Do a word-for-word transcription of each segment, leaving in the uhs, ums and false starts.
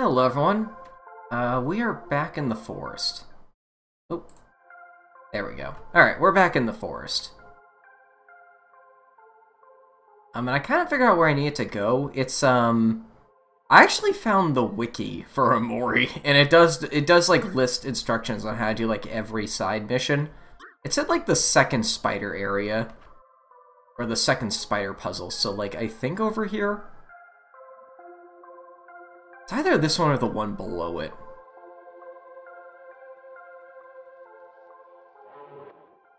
Hello everyone, uh, we are back in the forest. Oh, there we go. Alright, we're back in the forest. Um, and I kind of figured out where I needed to go. It's, um, I actually found the wiki for Omori, and it does, it does, like, list instructions on how to do, like, every side mission. It's at, like, the second spider area, or the second spider puzzle, so, like, I think over here? It's either this one or the one below it.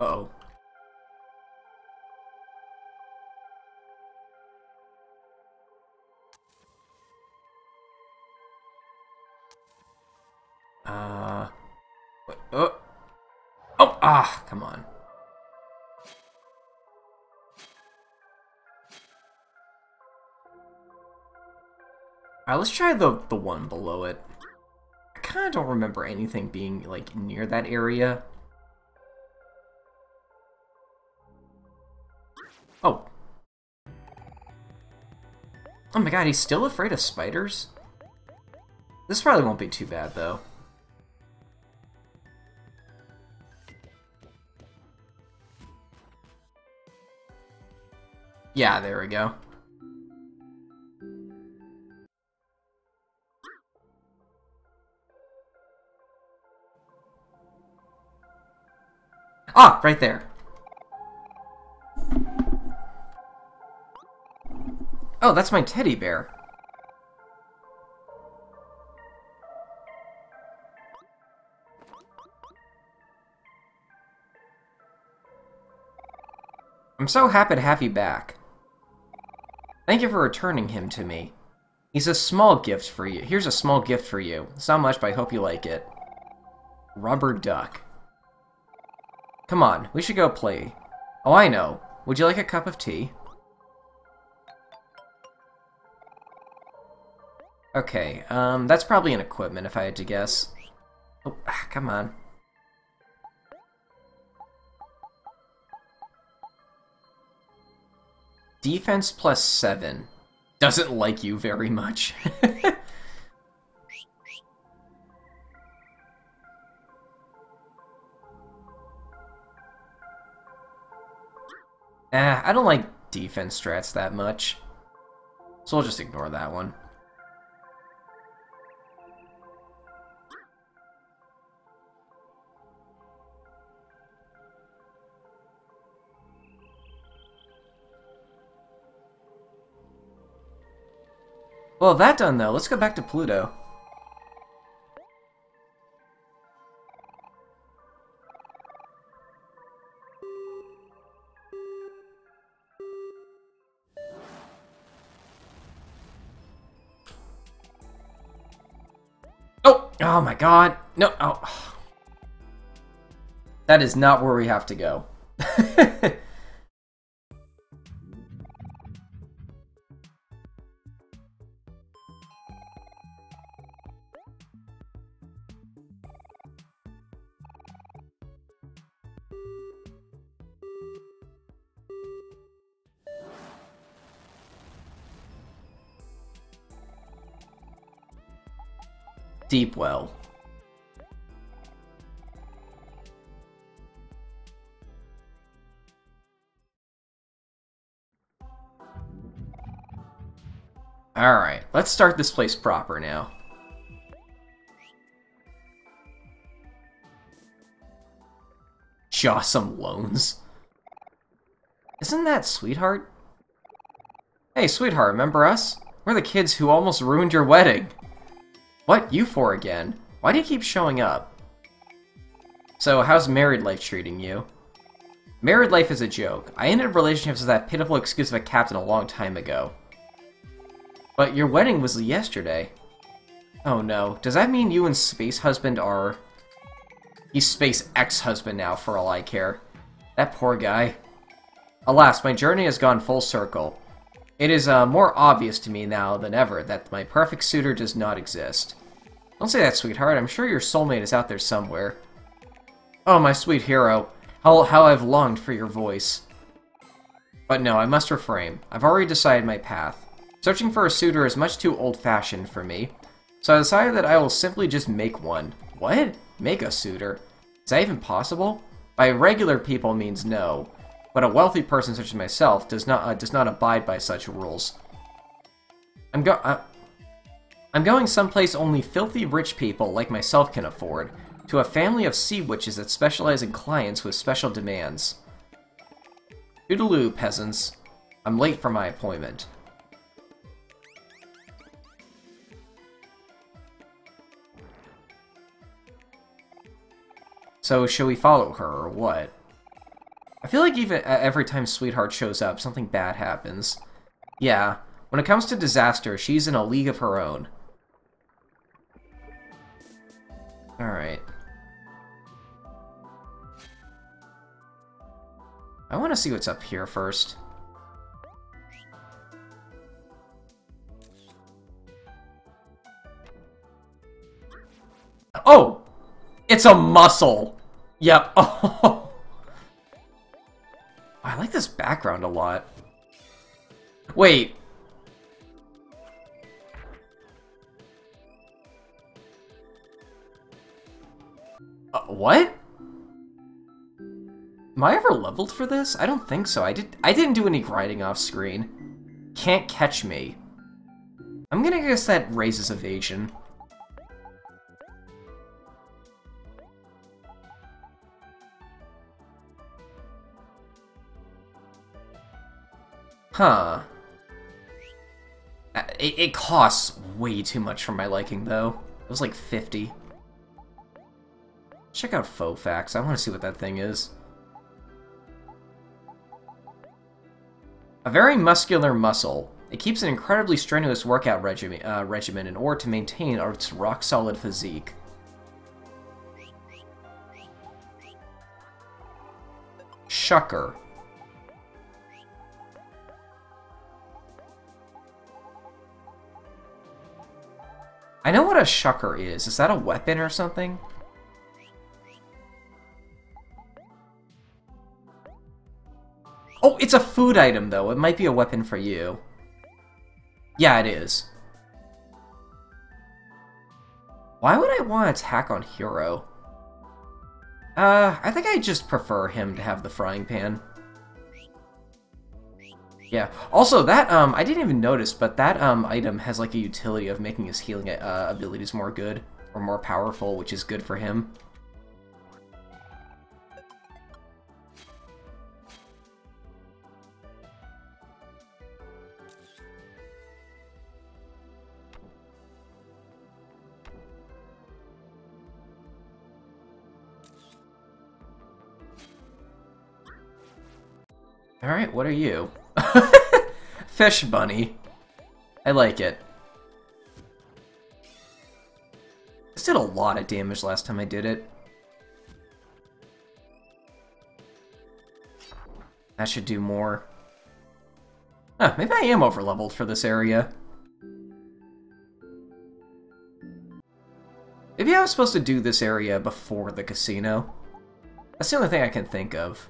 Uh-oh. Uh... Oh! Oh! Ah! Come on. Alright, let's try the, the one below it. I kinda don't remember anything being, like, near that area. Oh. Oh my god, he's still afraid of spiders? This probably won't be too bad, though. Yeah, there we go. Ah, right there. Oh, that's my teddy bear. I'm so happy to have you back. Thank you for returning him to me. He's a small gift for you. Here's a small gift for you. It's not much, but I hope you like it. Rubber duck. Come on, we should go play. Oh, I know. Would you like a cup of tea? Okay, um, that's probably an equipment if I had to guess. Oh, ah, come on. Defense plus seven. Doesn't like you very much. Eh, I don't like defense strats that much, so we'll just ignore that one. Well, that done though, let's go back to Pluto. Oh my god, no, oh. That is not where we have to go. Deep well. Alright, let's start this place proper now. Just some loans. Isn't that Sweetheart? Hey, Sweetheart, remember us? We're the kids who almost ruined your wedding. What? You four again? Why do you keep showing up? So, how's married life treating you? Married life is a joke. I ended relationships with that pitiful excuse of a captain a long time ago. But your wedding was yesterday. Oh no, does that mean you and Space Husband are... He's Space Ex-Husband now, for all I care. That poor guy. Alas, my journey has gone full circle. It is uh, more obvious to me now than ever that my perfect suitor does not exist. Don't say that, Sweetheart. I'm sure your soulmate is out there somewhere. Oh, my sweet hero. How, how I've longed for your voice. But no, I must refrain. I've already decided my path. Searching for a suitor is much too old-fashioned for me. So I decided that I will simply just make one. What? Make a suitor? Is that even possible? By regular people means no, but a wealthy person such as myself does not uh, does not abide by such rules. I'm go uh, I'm going someplace only filthy rich people like myself can afford, to a family of sea witches that specialize in clients with special demands. Toodaloo, peasants. I'm late for my appointment. So, should we follow her, or what? I feel like even every time Sweetheart shows up, something bad happens. Yeah, when it comes to disaster, she's in a league of her own. Alright. I want to see what's up here first. Oh! It's a mussel! Yep. Oh. I like this background a lot. Wait. Uh, what? Am I ever leveled for this? I don't think so. I did. I didn't do any grinding off screen. Can't catch me. I'm gonna guess that raises evasion. Huh. It, it costs way too much for my liking, though. It was like fifty. Check out Faux Facts. I want to see what that thing is. A very muscular mussel. It keeps an incredibly strenuous workout regimen, uh, regimen in order to maintain its rock-solid physique. Shucker. I know what a shucker is. Is that a weapon or something? Oh, it's a food item, though. It might be a weapon for you. Yeah, it is. Why would I want to attack on Hero? Uh, I think I just prefer him to have the frying pan. Yeah. Also, that, um, I didn't even notice, but that, um, item has, like, a utility of making his healing, uh, abilities more good, or more powerful, which is good for him. Alright, what are you? Fish bunny. I like it. This did a lot of damage last time I did it. That should do more. Huh, maybe I am overleveled for this area. Maybe I was supposed to do this area before the casino. That's the only thing I can think of.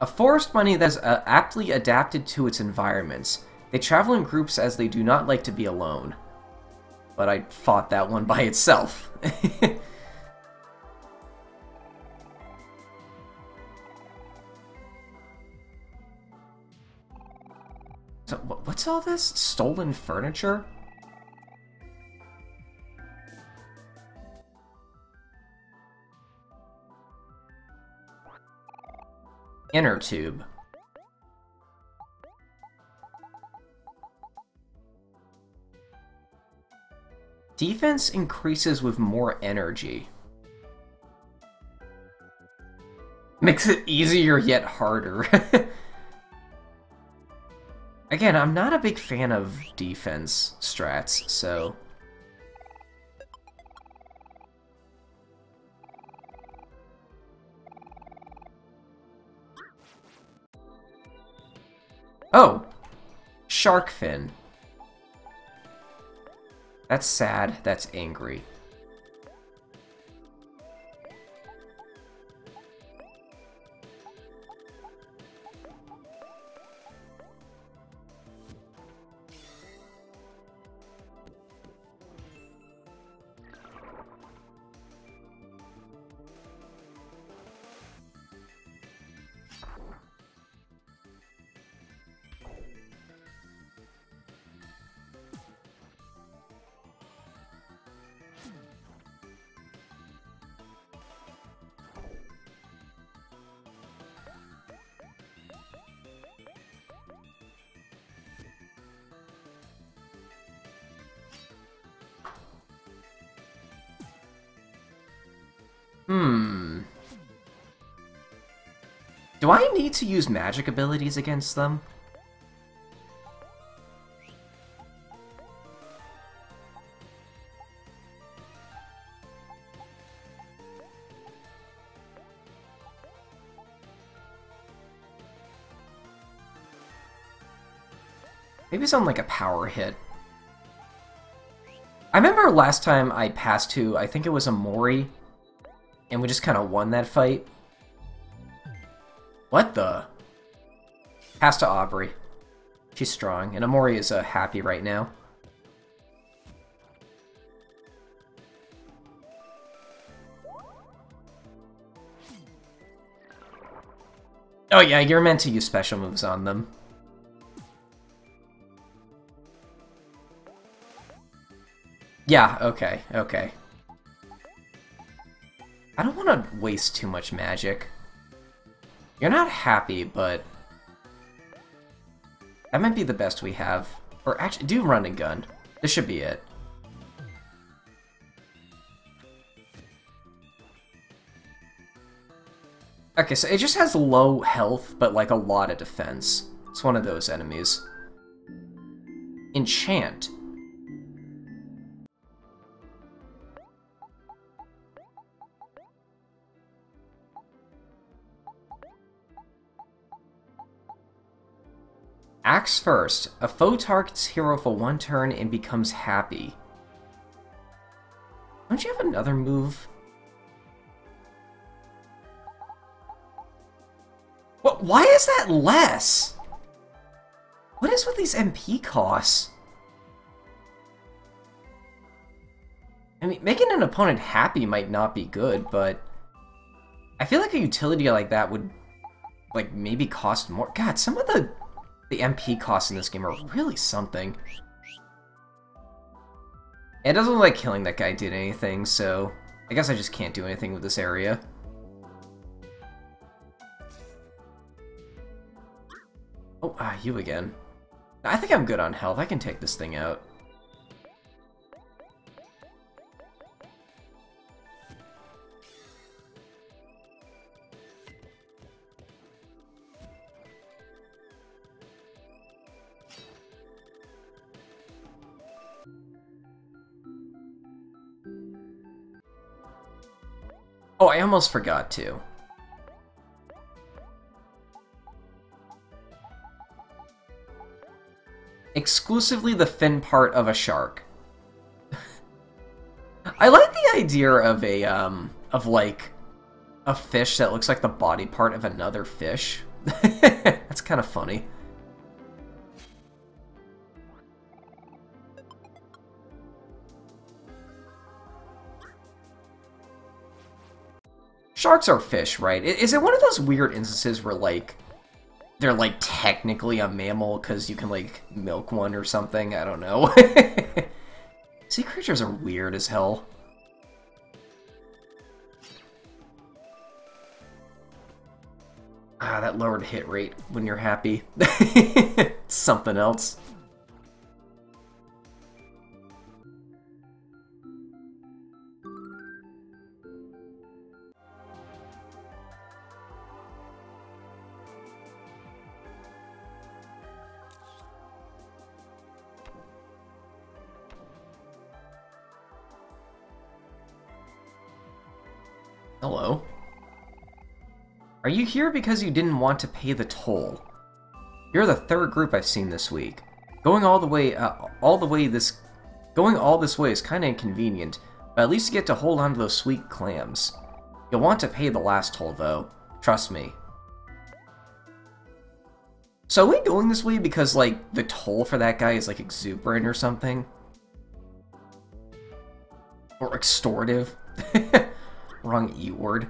A forest bunny that is uh, aptly adapted to its environments. They travel in groups as they do not like to be alone. But I fought that one by itself. So, what's all this? Stolen furniture? Inner tube. Defense increases with more energy. Makes it easier yet harder. Again, I'm not a big fan of defense strats, so... Oh! Shark fin. That's sad, that's angry. Hmm. Do I need to use magic abilities against them? Maybe it's on like a power hit. I remember last time I passed to, I think it was Omori, and we just kind of won that fight. What the? Pass to Aubrey. She's strong, and Omori is uh, happy right now. Oh yeah, you're meant to use special moves on them. Yeah, okay, okay. I don't want to waste too much magic. You're not happy, but... that might be the best we have. Or actually, do run and gun. This should be it. Okay, so it just has low health, but like a lot of defense. It's one of those enemies. Enchant. Axe first. A foe targets hero for one turn and becomes happy. Don't you have another move? What? Why is that less? What is with these M P costs? I mean, making an opponent happy might not be good, but... I feel like a utility like that would, like, maybe cost more. God, some of the... the M P costs in this game are really something. It doesn't look like killing that guy did anything, so I guess I just can't do anything with this area. Oh, ah, you again. I think I'm good on health. I can take this thing out. Oh, I almost forgot to. Exclusively the fin part of a shark. I like the idea of a, um, of like, a fish that looks like the body part of another fish. That's kind of funny. Sharks are fish, right? Is it one of those weird instances where, like, they're, like, technically a mammal because you can, like, milk one or something? I don't know. Sea creatures are weird as hell. Ah, that lowered hit rate when you're happy. Something else. Hello. Are you here because you didn't want to pay the toll? You're the third group I've seen this week. Going all the way, uh, all the way this, going all this way is kind of inconvenient, but at least you get to hold on to those sweet clams. You'll want to pay the last toll, though. Trust me. So are we going this way because, like, the toll for that guy is like exuberant or something, or extortive? Wrong E-word.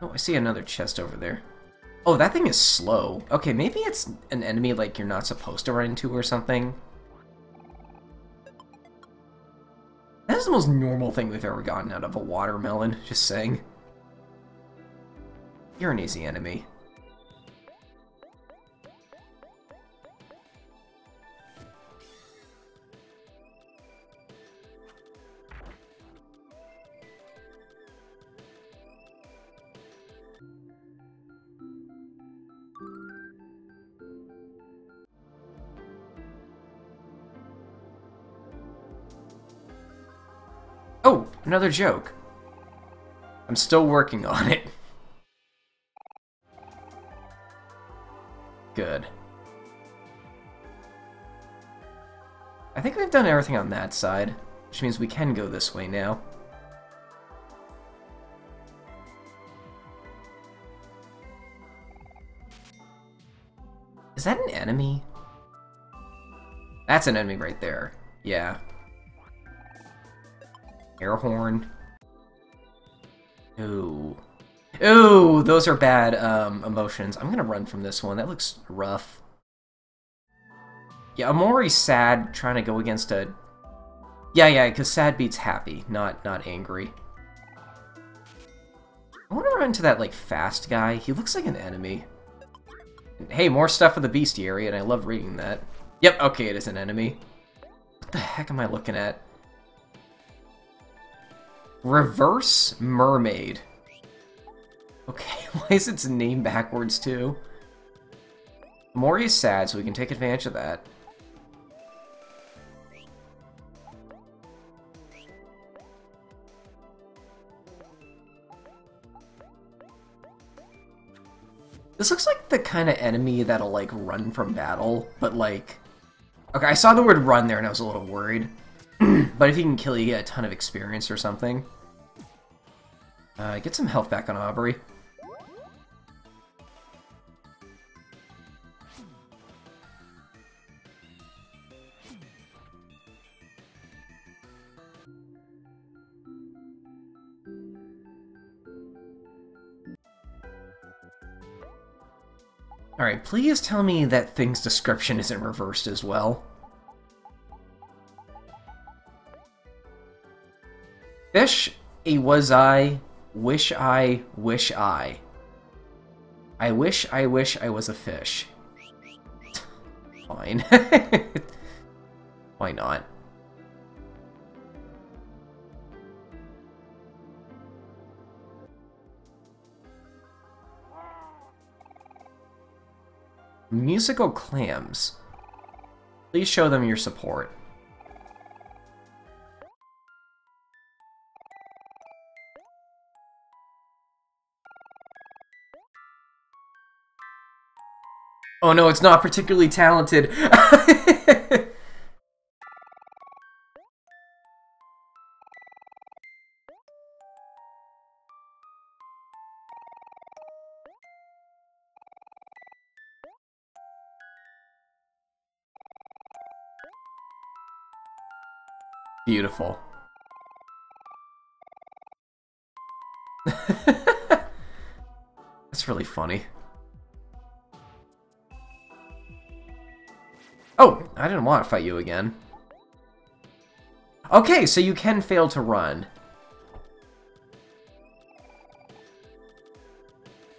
Oh, I see another chest over there. Oh, that thing is slow. Okay, maybe it's an enemy like you're not supposed to run into or something. That is the most normal thing we've ever gotten out of a watermelon, just saying. You're an easy enemy. Another joke. I'm still working on it. Good. I think we've done everything on that side, which means we can go this way now. Is that an enemy? That's an enemy right there. Yeah. Air horn. Ooh. Ooh, those are bad um, emotions. I'm gonna run from this one. That looks rough. Yeah, Omori's sad trying to go against a... Yeah, yeah, because sad beats happy, not not angry. I want to run to that, like, fast guy. He looks like an enemy. Hey, more stuff for the bestiary, and I love reading that. Yep, okay, it is an enemy. What the heck am I looking at? Reverse mermaid. Okay, why is its name backwards, too? Omori is sad, so we can take advantage of that. This looks like the kind of enemy that'll, like, run from battle, but, like... Okay, I saw the word run there and I was a little worried. But if he can kill you, you get a ton of experience or something. Uh, get some health back on Aubrey. Alright, please tell me that thing's description isn't reversed as well. Fish, a was I, wish I, wish I. I wish, I wish I was a fish. Fine. Why not? Musical clams. Please show them your support. Oh no, it's not particularly talented. Beautiful. That's really funny. Oh, I didn't want to fight you again. Okay, so you can fail to run.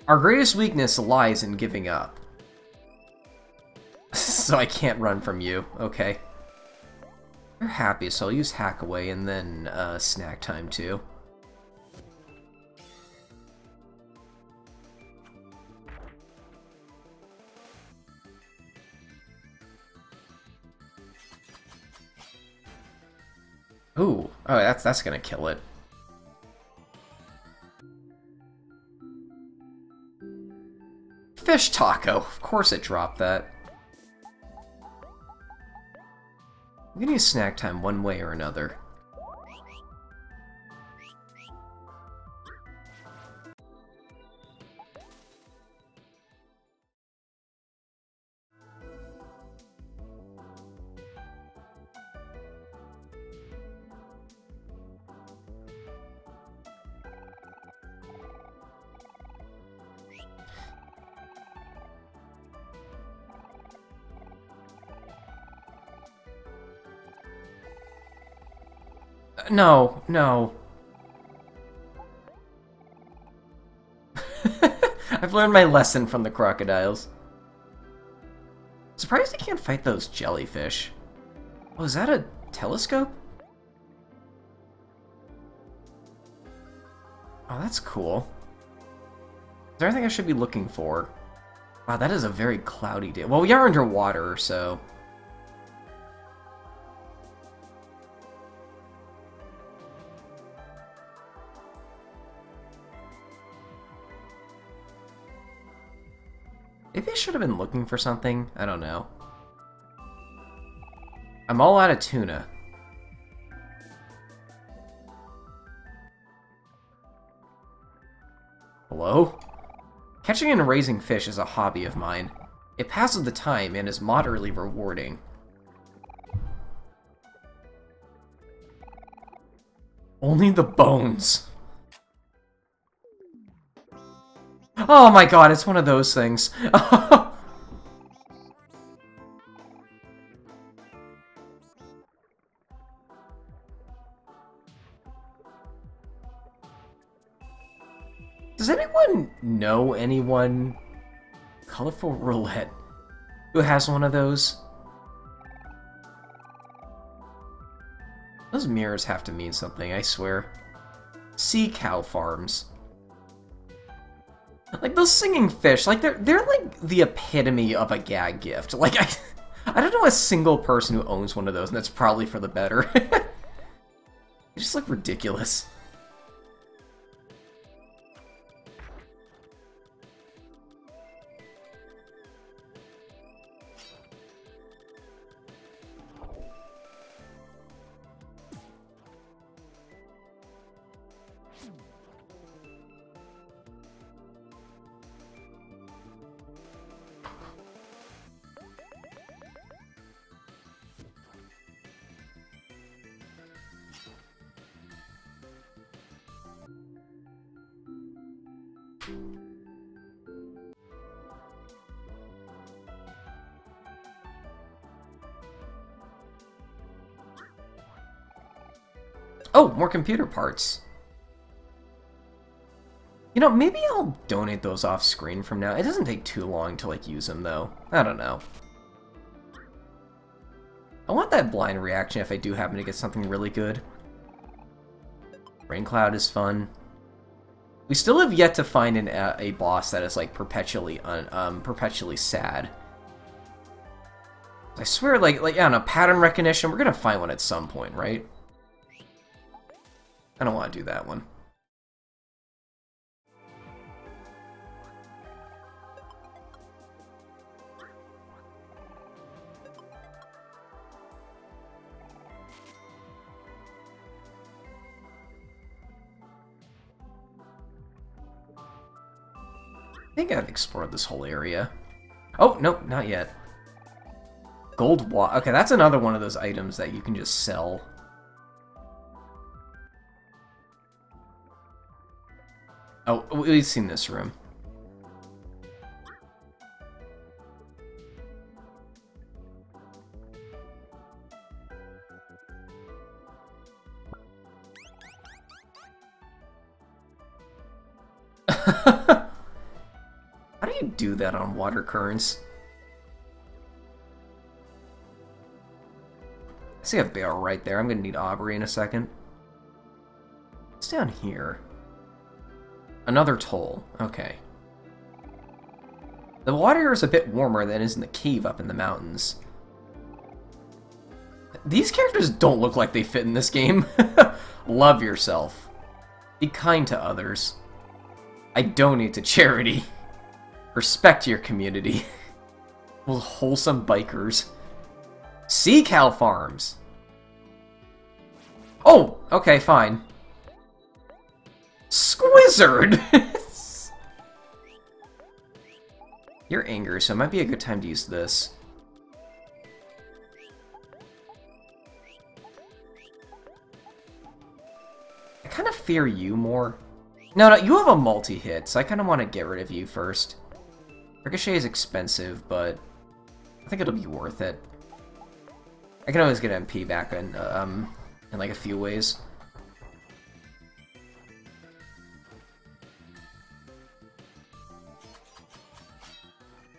Our greatest weakness lies in giving up. So I can't run from you. Okay. You're happy, so I'll use hack away and then uh, snack time too. Ooh, oh, that's that's gonna kill it. Fish taco. Of course, it dropped that. I'm gonna use snack time one way or another. No, no. I've learned my lesson from the crocodiles. Surprised I can't fight those jellyfish. Oh, is that a telescope? Oh, that's cool. Is there anything I should be looking for? Wow, that is a very cloudy day. Well, we are underwater, so... Maybe I should have been looking for something. I don't know. I'm all out of tuna. Hello? Catching and raising fish is a hobby of mine. It passes the time and is moderately rewarding. Only the bones. Oh my god, it's one of those things. Does anyone know anyone? Colorful roulette. Who has one of those? Those mirrors have to mean something, I swear. Sea cow farms. Like, those singing fish, like, they're, they're like the epitome of a gag gift. Like, I, I don't know a single person who owns one of those, and that's probably for the better. They just look ridiculous. Oh, more computer parts. You know, maybe I'll donate those off screen from now. It doesn't take too long to, like, use them, though. I don't know. I want that blind reaction if I do happen to get something really good. Rain Cloud is fun. We still have yet to find an, uh, a boss that is, like, perpetually un, um, perpetually sad. I swear, like, like, I don't know, pattern recognition, we're gonna find one at some point, right? I don't want to do that one. I think I've explored this whole area. Oh, nope, not yet. Gold wa- okay, that's another one of those items that you can just sell. Oh, we've seen this room. How do you do that on water currents? I see a barrel right there. I'm gonna need Aubrey in a second. It's down here. Another toll. Okay. The water here is a bit warmer than it is in the cave up in the mountains. These characters don't look like they fit in this game. Love yourself. Be kind to others. I donate to charity. Respect your community. Well, wholesome bikers. Sea cow farms! Oh! Okay, fine. Squizzard! You're angry, so it might be a good time to use this. I kind of fear you more. No, no, you have a multi-hit, so I kind of want to get rid of you first. Ricochet is expensive, but I think it'll be worth it. I can always get M P back in, um, in like a few ways.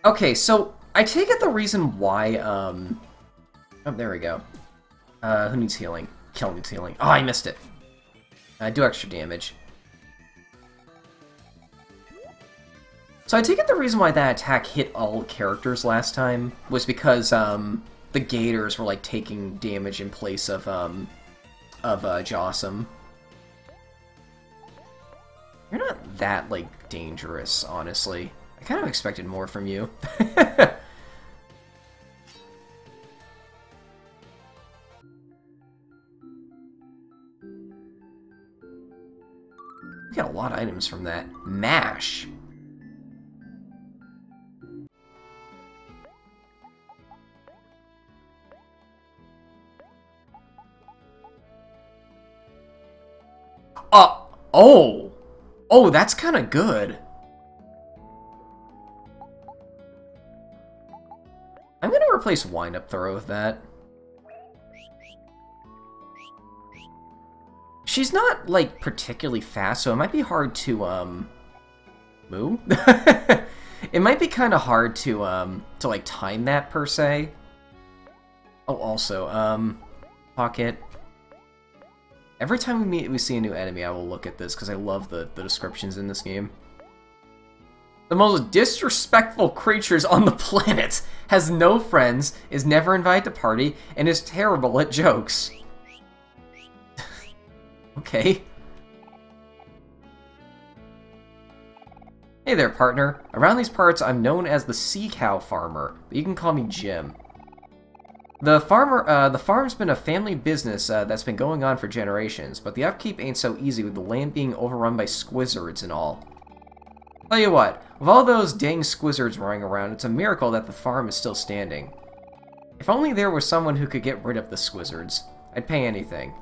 Okay, so I take it the reason why, um... oh, there we go. Uh, who needs healing? Kel needs healing. Oh, I missed it. I do extra damage. So I take it the reason why that attack hit all characters last time was because, um, the gators were, like, taking damage in place of, um, of, uh, Jossum. You're not that, like, dangerous, honestly. I kind of expected more from you. We got a lot of items from that. Mash! Uh, oh! Oh, that's kind of good. I'm gonna replace wind-up throw with that. She's not, like, particularly fast, so it might be hard to, um... move? It might be kind of hard to, um, to, like, time that, per se. Oh, also, um... pocket. Every time we meet, we see a new enemy, I will look at this, because I love the, the descriptions in this game. The most disrespectful creatures on the planet, has no friends, is never invited to party, and is terrible at jokes. Okay. Hey there, partner. Around these parts, I'm known as the Sea Cow Farmer, but you can call me Jim. The farmer, uh, the farm's been a family business uh, that's been going on for generations, but the upkeep ain't so easy with the land being overrun by squizzards and all. Tell you what, with all those dang squizzards running around, it's a miracle that the farm is still standing. If only there was someone who could get rid of the squizzards, I'd pay anything.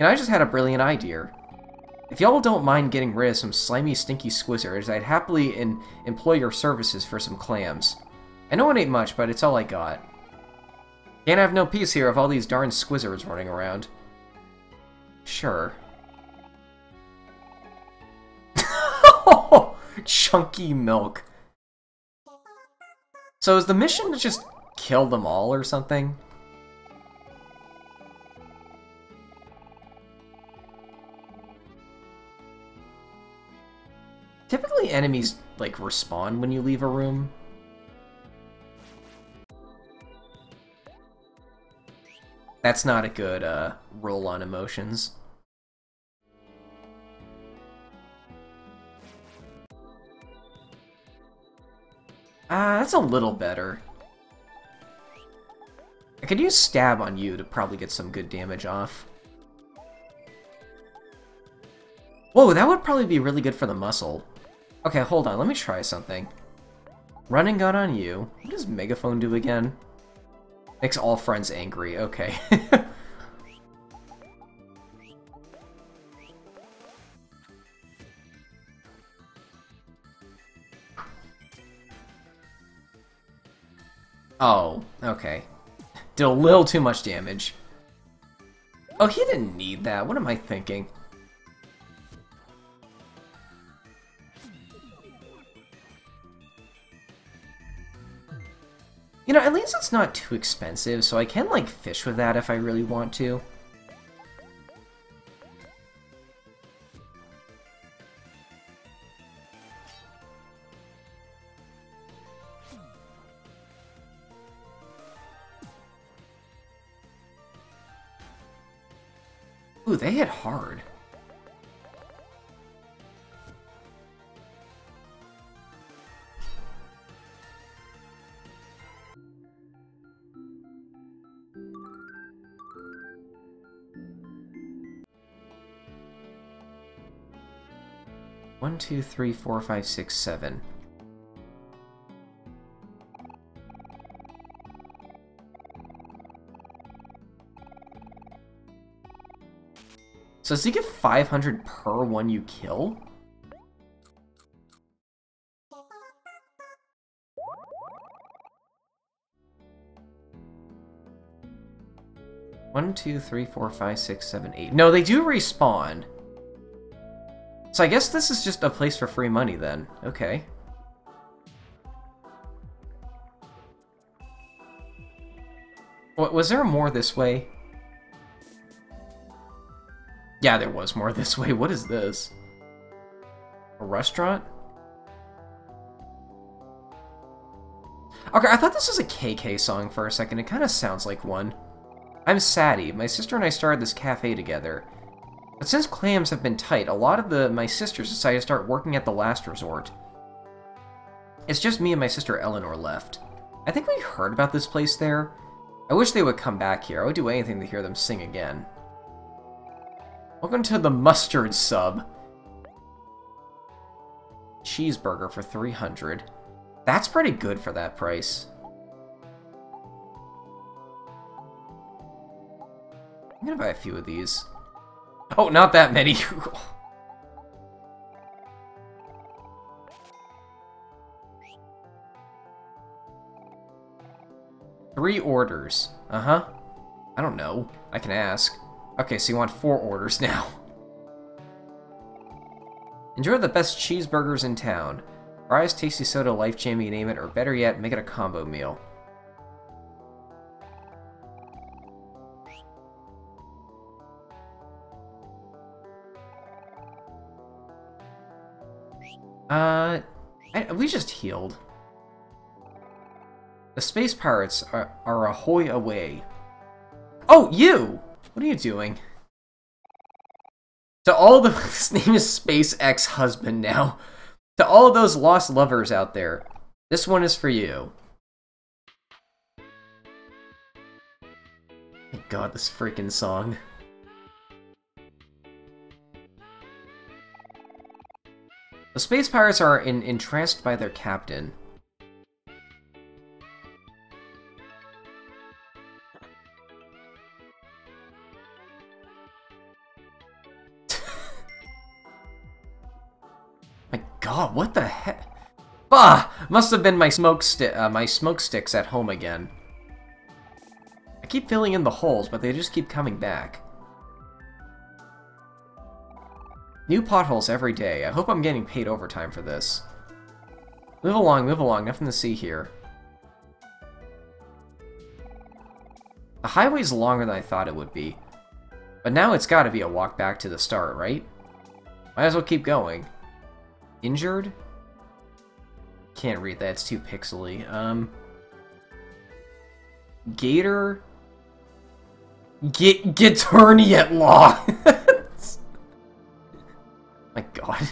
And I just had a brilliant idea. If y'all don't mind getting rid of some slimy, stinky squizzards, I'd happily in employ your services for some clams. I know it ain't much, but it's all I got. Can't have no peace here of all these darn squizzards running around. Sure. Chunky milk. So is the mission to just kill them all or something? Typically enemies, like, respawn when you leave a room. That's not a good uh, roll on emotions. Ah, uh, that's a little better. I could use stab on you to probably get some good damage off. Whoa, that would probably be really good for the muscle. Okay, hold on, let me try something. Running gun on you. What does megaphone do again? Makes all friends angry, okay. Oh, okay. Did a little too much damage. Oh, he didn't need that. What am I thinking? You know, at least it's not too expensive, so I can, like, fish with that if I really want to. Ooh, they hit hard. One, two, three, four, five, six, seven. So does he get five hundred per one you kill? One, two, three, four, five, six, seven, eight. No, they do respawn. So I guess this is just a place for free money then. Okay. What, was there more this way? Yeah, there was more this way. What is this? A restaurant? Okay, I thought this was a K K song for a second. It kind of sounds like one. I'm Sadie. My sister and I started this cafe together. But since clams have been tight, a lot of the my sisters decided to start working at the last resort. It's just me and my sister Eleanor left. I think we heard about this place there. I wish they would come back here. I would do anything to hear them sing again. Welcome to the mustard sub. Cheeseburger for three hundred. That's pretty good for that price. I'm gonna buy a few of these. Oh, not that many. Three orders. Uh-huh. I don't know. I can ask. Okay, so you want four orders now. Enjoy the best cheeseburgers in town. Fries, tasty soda, life jam, you name it, or better yet, make it a combo meal. Uh, I, we just healed. The space pirates are, are ahoy away. Oh, you! What are you doing? To all the... His name is Space Ex-Husband now. To all those lost lovers out there, this one is for you. Thank God, this freaking song. The space pirates are in, entranced by their captain. My God, what the heck? Bah! Must have been my smoke sti uh, my smoke sticks at home again. I keep filling in the holes, but they just keep coming back. New potholes every day. I hope I'm getting paid overtime for this. Move along, move along. Nothing to see here. The highway's longer than I thought it would be. But now it's gotta be a walk back to the start, right? Might as well keep going. Injured? Can't read that. It's too pixely. Um... Gator... Get... Get tourney at law! My God.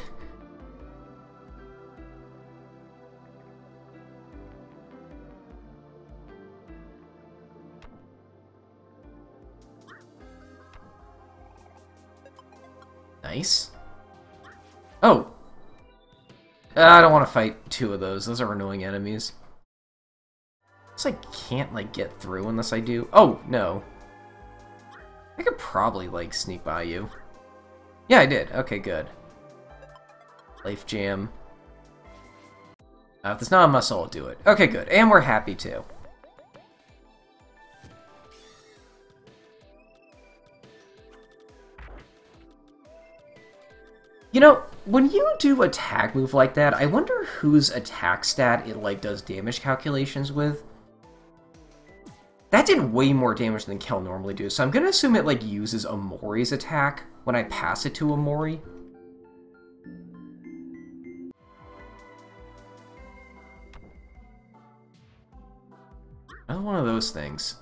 Nice. Oh! I don't want to fight two of those. Those are annoying enemies. I guess I can't, like, get through unless I do. Oh, no. I could probably, like, sneak by you. Yeah, I did. Okay, good. Life jam. Uh, if it's not a muscle, I'll do it. Okay, good. And we're happy, too. You know, when you do a tag move like that, I wonder whose attack stat it, like, does damage calculations with. That did way more damage than Kel normally do, so I'm gonna assume it, like, uses Omori's attack when I pass it to Omori. Another one of those things.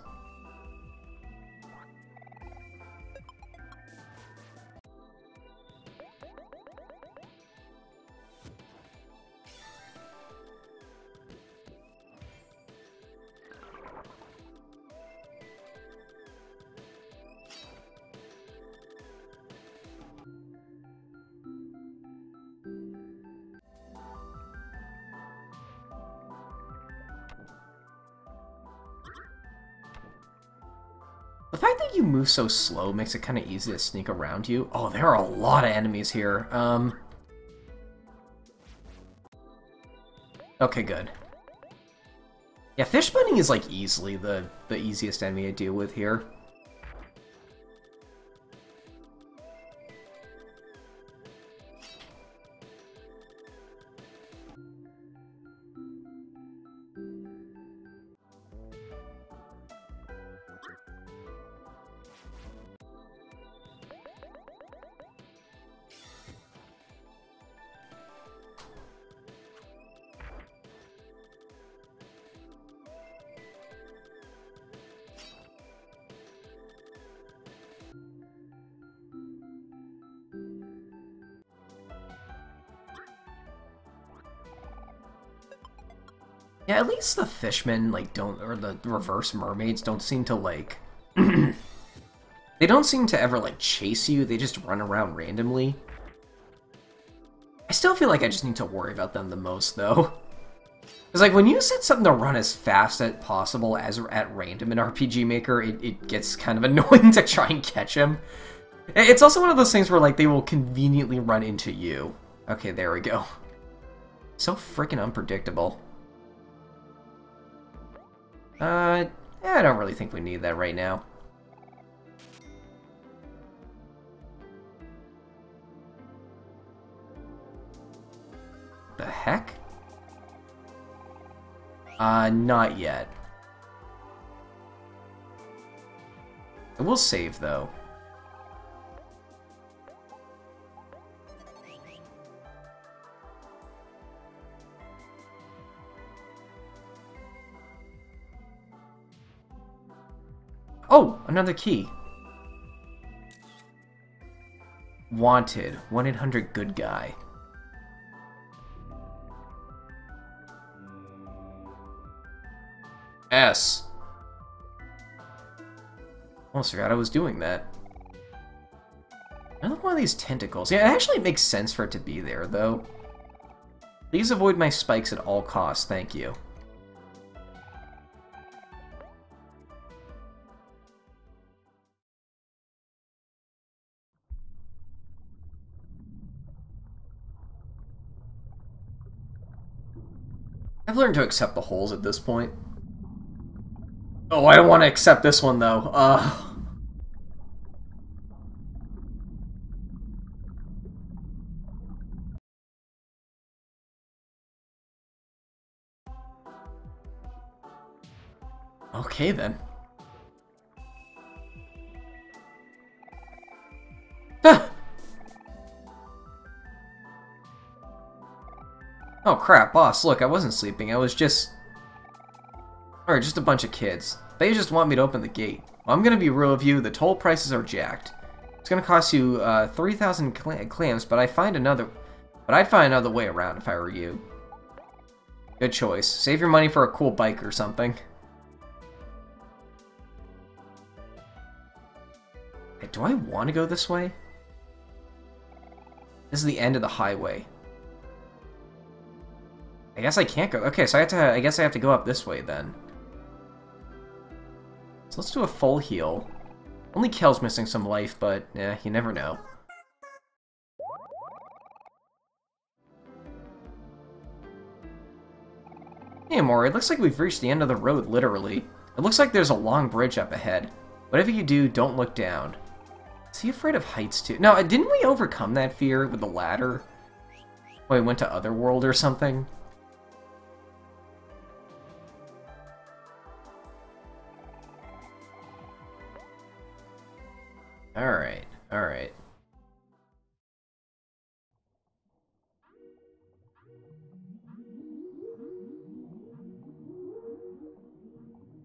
The fact that you move so slow makes it kind of easy to sneak around you. Oh, there are a lot of enemies here. Um. Okay, good. Yeah, fish bunny is like easily the, the easiest enemy to deal with here. Yeah, at least the fishmen, like, don't, or the reverse mermaids don't seem to, like, they don't seem to ever, like, chase you. They just run around randomly. I still feel like I just need to worry about them the most, though. Because, like, when you set something to run as fast as possible as at random in R P G Maker, it, it gets kind of annoying to try and catch him. It's also one of those things where, like, they will conveniently run into you. Okay, there we go. So freaking unpredictable. Uh, I don't really think we need that right now. The heck? Uh, not yet. I will save, though. Oh, another key. Wanted. one eight hundred good guy. S. Almost forgot I was doing that. Another one of these tentacles. Yeah, it actually makes sense for it to be there, though. Please avoid my spikes at all costs, thank you. I've learned to accept the holes at this point. Oh, I don't want to accept this one, though. Uh... Okay, then. Ah! Oh crap, boss, look, I wasn't sleeping, I was just... Alright, just a bunch of kids. They just want me to open the gate. Well, I'm gonna be real with you, the toll prices are jacked. It's gonna cost you, uh, three thousand cl clams, but I find another... But I'd find another way around if I were you. Good choice. Save your money for a cool bike or something. Hey, do I want to go this way? This is the end of the highway. I guess I can't go. Okay, so I have to. I guess I have to go up this way then. So let's do a full heal. Only Kel's missing some life, but yeah, you never know. Hey, Omori, it looks like we've reached the end of the road, literally. It looks like there's a long bridge up ahead. Whatever you do, don't look down. Is he afraid of heights too? No, didn't we overcome that fear with the ladder? When we went to Otherworld or something? Alright, alright.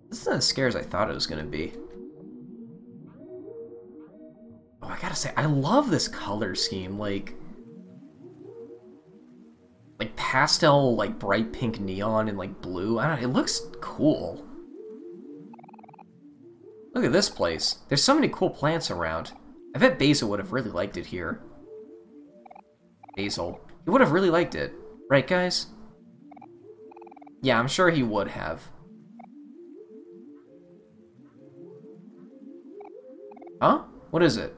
This isn't as scary as I thought it was gonna be. Oh, I gotta say, I love this color scheme, like... Like, pastel, like, bright pink neon and, like, blue. I don't know, it looks cool. Look at this place. There's so many cool plants around. I bet Basil would have really liked it here. Basil. He would have really liked it. Right, guys? Yeah, I'm sure he would have. Huh? What is it?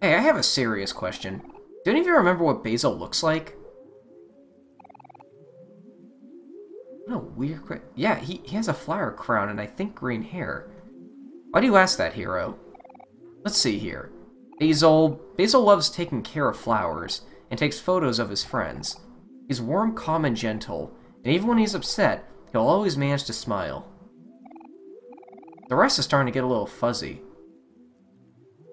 Hey, I have a serious question. Do any of you remember what Basil looks like? What a weird... Yeah, he, he has a flower crown and I think green hair. Why do you ask that, hero? Let's see here. Basil... Basil loves taking care of flowers and takes photos of his friends. He's warm, calm, and gentle, and even when he's upset, he'll always manage to smile. The rest is starting to get a little fuzzy.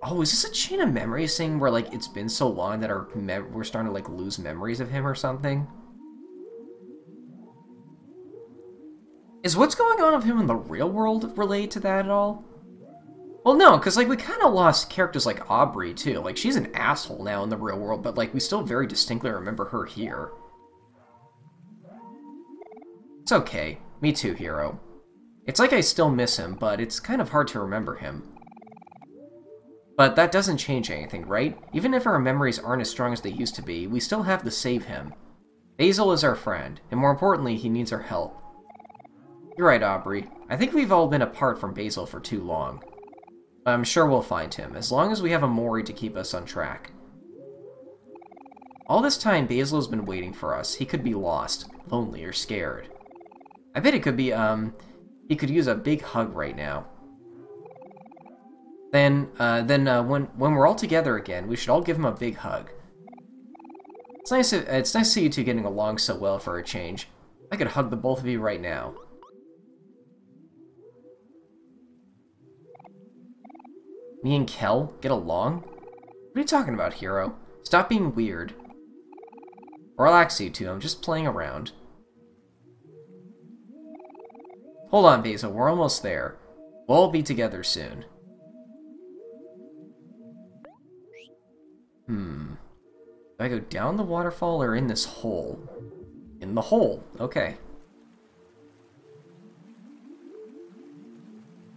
Oh, is this a chain of memories thing where, like, it's been so long that our mem we're starting to, like, lose memories of him or something? Is what's going on of him in the real world related to that at all? Well, no, because, like, we kind of lost characters like Aubrey, too. Like, she's an asshole now in the real world, but, like, we still very distinctly remember her here. It's okay. Me too, hero. It's like I still miss him, but it's kind of hard to remember him. But that doesn't change anything, right? Even if our memories aren't as strong as they used to be, we still have to save him. Basil is our friend, and more importantly, he needs our help. You're right, Aubrey. I think we've all been apart from Basil for too long. But I'm sure we'll find him, as long as we have Omori to keep us on track. All this time, Basil has been waiting for us. He could be lost, lonely, or scared. I bet it could be, um... he could use a big hug right now. Then, uh, then uh, when when we're all together again, we should all give him a big hug. It's nice. To, it's nice to see you two getting along so well for a change. I could hug the both of you right now. Me and Kel get along? What are you talking about, hero? Stop being weird. Relax, you two. I'm just playing around. Hold on, Basil. We're almost there. We'll all be together soon. Hmm. Do I go down the waterfall or in this hole? In the hole. Okay.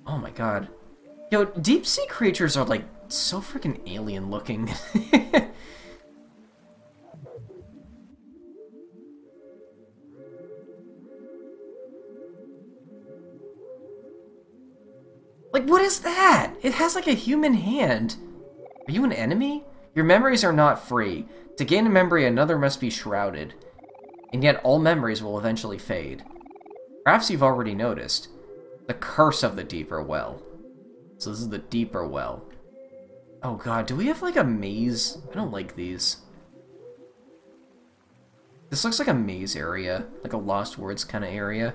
Oh my god. Yo, deep sea creatures are like so freaking alien looking. Like, what is that? It has like a human hand. Are you an enemy? Your memories are not free. To gain a memory, another must be shrouded. And yet all memories will eventually fade. Perhaps you've already noticed. The curse of the deeper well. So this is the deeper well. Oh god, do we have like a maze? I don't like these. This looks like a maze area. Like a Lost Words kind of area.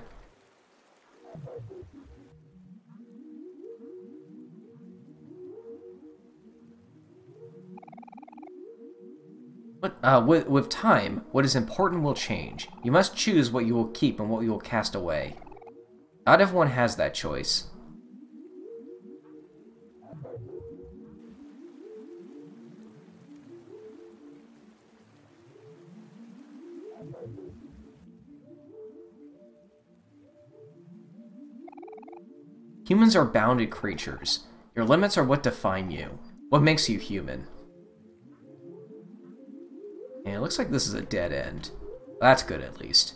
But, uh, with, with time, what is important will change. You must choose what you will keep and what you will cast away. Not everyone has that choice. Humans are bounded creatures. Your limits are what define you. What makes you human? And it looks like this is a dead end. That's good, at least.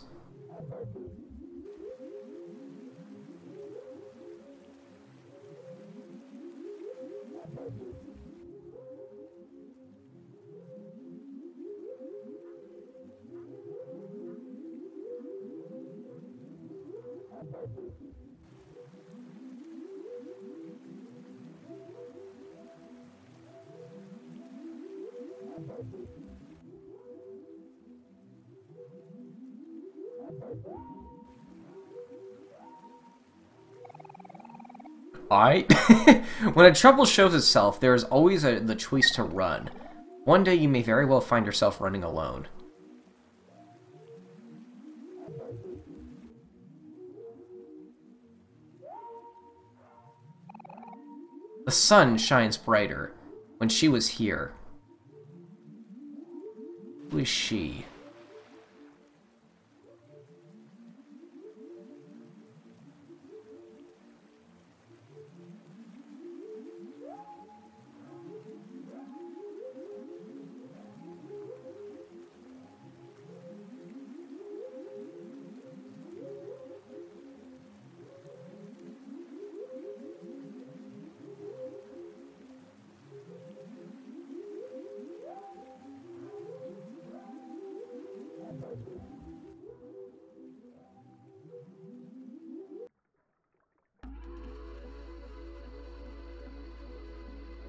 I When a trouble shows itself, there is always a, the choice to run. One day you may very well find yourself running alone. The sun shines brighter. When she was here. Who is she?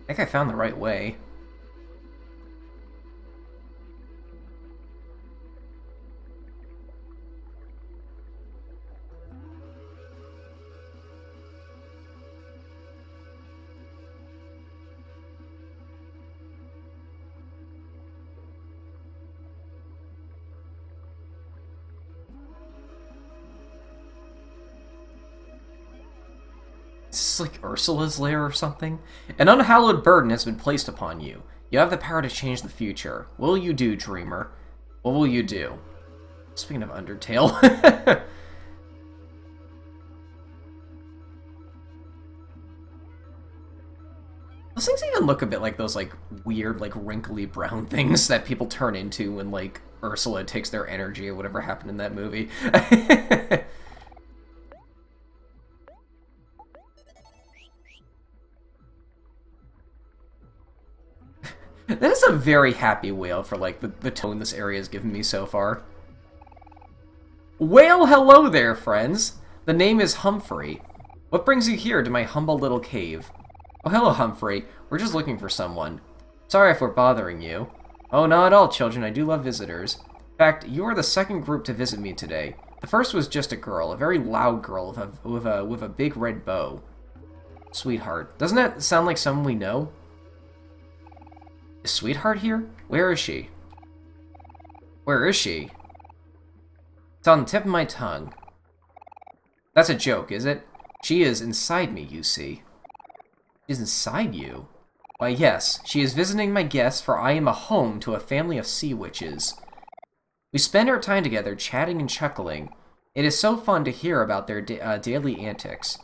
I think I found the right way. Like Ursula's lair or something? An unhallowed burden has been placed upon you. You have the power to change the future. Will you do, dreamer? What will you do? Speaking of Undertale. Those things even look a bit like those, like, weird, like, wrinkly brown things that people turn into when, like, Ursula takes their energy or whatever happened in that movie. That is a very happy wail for, like, the, the tone this area has given me so far. Well, hello there, friends. The name is Humphrey. What brings you here to my humble little cave? Oh, hello, Humphrey. We're just looking for someone. Sorry if we're bothering you. Oh, not at all, children. I do love visitors. In fact, you are the second group to visit me today. The first was just a girl, a very loud girl with a, with a, with a big red bow. Sweetheart. Doesn't that sound like someone we know? Is Sweetheart here? Where is she? Where is she? It's on the tip of my tongue. That's a joke, is it? She is inside me, you see. She's inside you? Why, yes, she is visiting my guests, for I am a home to a family of sea witches. We spend our time together chatting and chuckling. It is so fun to hear about their da uh, daily antics.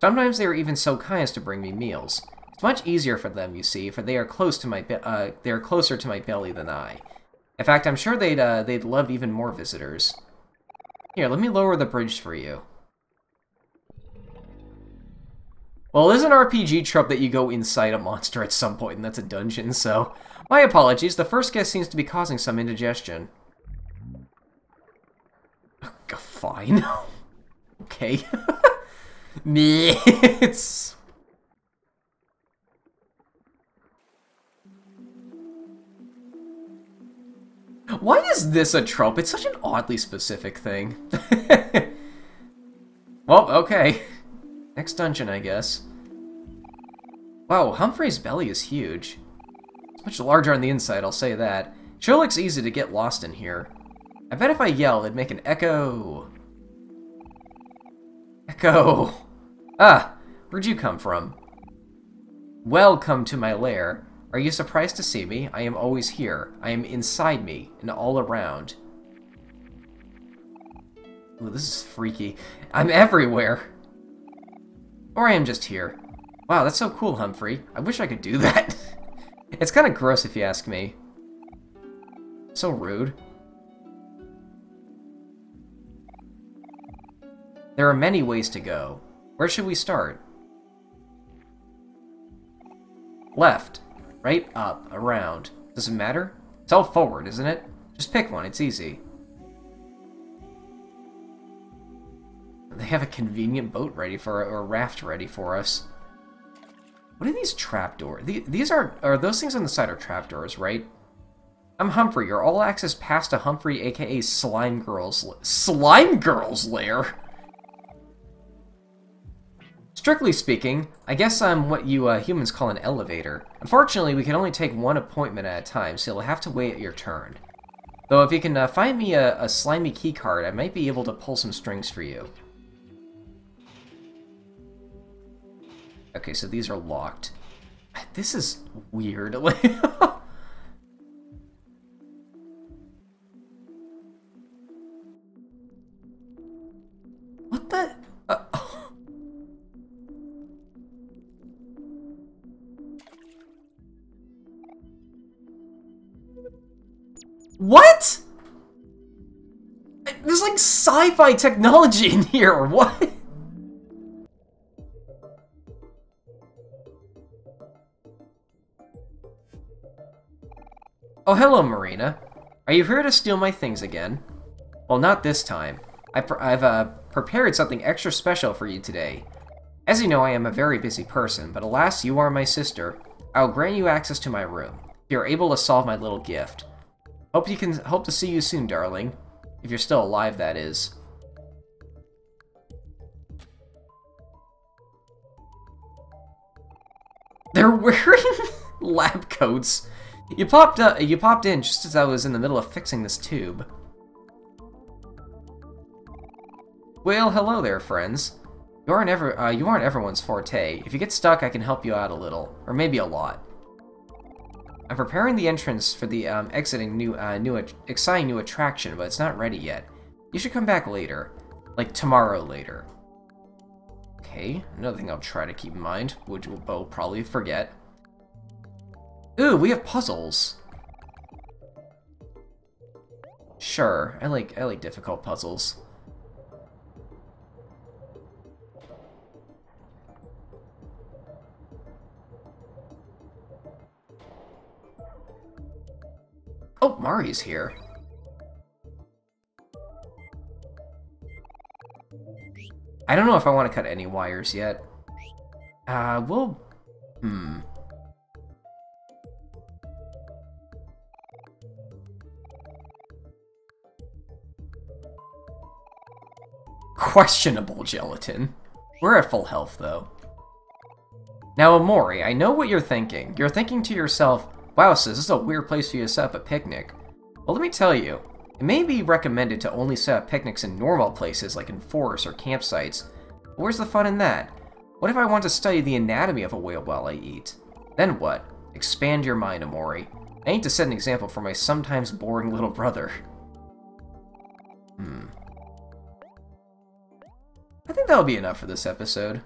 Sometimes they are even so kind as to bring me meals. It's much easier for them, you see, for they are close to my be uh, they are closer to my belly than I. In fact, I'm sure they'd uh, they'd love even more visitors. Here, let me lower the bridge for you. Well, it is an R P G trope that you go inside a monster at some point, and that's a dungeon. So, my apologies. The first guest seems to be causing some indigestion. Fine. Okay. Me. It's. Why is this a trope? It's such an oddly specific thing. Well, okay. Next dungeon, I guess. Wow, Humphrey's belly is huge. It's much larger on the inside, I'll say that. Sure looks easy to get lost in here. I bet if I yell, it'd make an echo. Echo. Ah, where'd you come from? Welcome to my lair. Are you surprised to see me? I am always here. I am inside me and all around. Ooh, this is freaky. I'm everywhere. Or I am just here. Wow, that's so cool, Humphrey. I wish I could do that. It's kind of gross if you ask me. So rude. There are many ways to go. Where should we start? Left. Right, up, around. Does it matter? It's all forward, isn't it? Just pick one, it's easy. They have a convenient boat ready for, or raft ready for us. What are these trapdoors? These are, are those things on the side are trapdoors, right? I'm Humphrey, your all access pass to Humphrey, aka Slime Girl's, Slime Girl's Lair? Strictly speaking, I guess I'm what you uh, humans call an elevator. Unfortunately, we can only take one appointment at a time, so you'll have to wait your turn. Though if you can uh, find me a, a slimy keycard, I might be able to pull some strings for you. Okay, so these are locked. This is weird. What the... What?! There's like sci-fi technology in here, or what? Oh, hello, Marina. Are you here to steal my things again? Well, not this time. I pr I've uh, prepared something extra special for you today. As you know, I am a very busy person, but alas, you are my sister. I will grant you access to my room. You are able to solve my little gift. Hope you can hope to see you soon, darling. If you're still alive, that is. They're wearing lab coats. You popped up, you popped in just as I was in the middle of fixing this tube. Well, hello there, friends. You aren't ever uh, you aren't everyone's forte. If you get stuck, I can help you out a little, or maybe a lot. I'm preparing the entrance for the um, exiting new, uh, new, exciting new attraction, but it's not ready yet. You should come back later, like tomorrow later. Okay, another thing I'll try to keep in mind, which we'll probably forget. Ooh, we have puzzles. Sure, I like I like difficult puzzles. Oh, Mari's here. I don't know if I want to cut any wires yet. Uh, we'll... Hmm. Questionable gelatin. We're at full health, though. Now, Omori, I know what you're thinking. You're thinking to yourself, wow, sis, this is a weird place for you to set up a picnic. Well, let me tell you, it may be recommended to only set up picnics in normal places like in forests or campsites, but where's the fun in that? What if I want to study the anatomy of a whale while I eat? Then what? Expand your mind, Omori. I need to set an example for my sometimes boring little brother. Hmm. I think that'll be enough for this episode.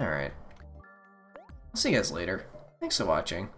Alright. I'll see you guys later. Thanks for watching.